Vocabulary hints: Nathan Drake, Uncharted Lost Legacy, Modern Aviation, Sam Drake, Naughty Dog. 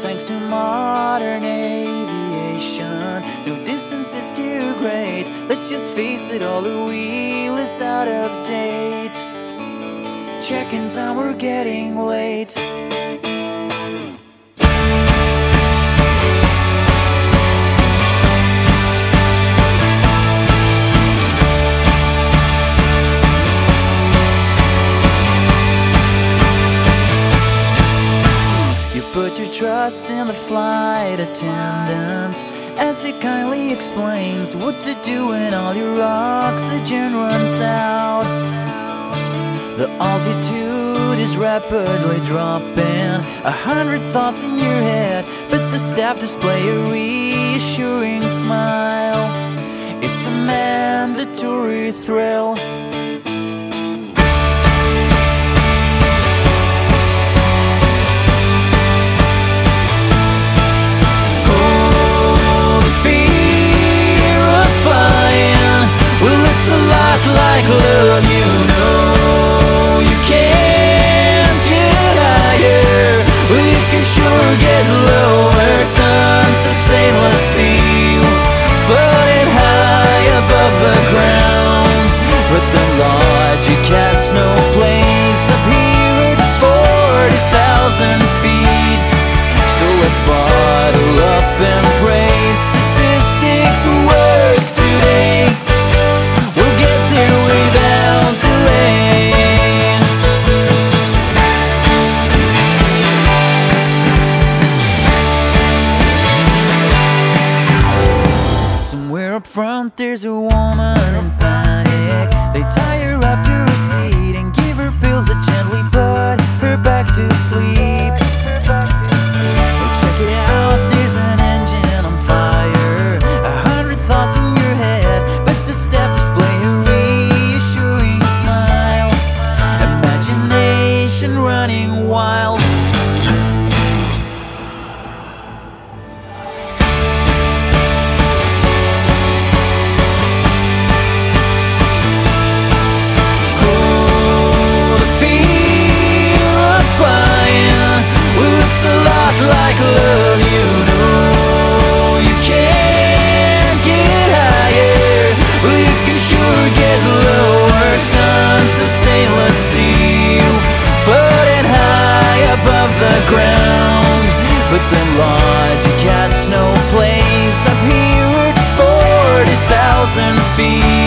thanks to modern aviation. No distance is too great. Let's just face it, all the wheel is out of date. Check-in time, we're getting late. Put your trust in the flight attendant as he kindly explains what to do when all your oxygen runs out. The altitude is rapidly dropping, 100 thoughts in your head, but the staff display a reassuring smile. It's a mandatory thrill. Like love, you know you can't get higher, well, you can sure get lower. Tons of stainless steel floating high above the ground, but the logic has no place up here at 40,000 feet. So let's bottle up and pray statistics work today. Front, there's a woman in panic. They tie her up to her seat and give her pills that gently put her back to sleep. Oh, check it out, there's an engine on fire, 100 thoughts in your head, but the staff display a reassuring smile. Imagination running wild. Like love, you know you can't get higher, well, you can sure get lower. Tons of stainless steel floating high above the ground, but the logic has no place up here at 40,000 feet.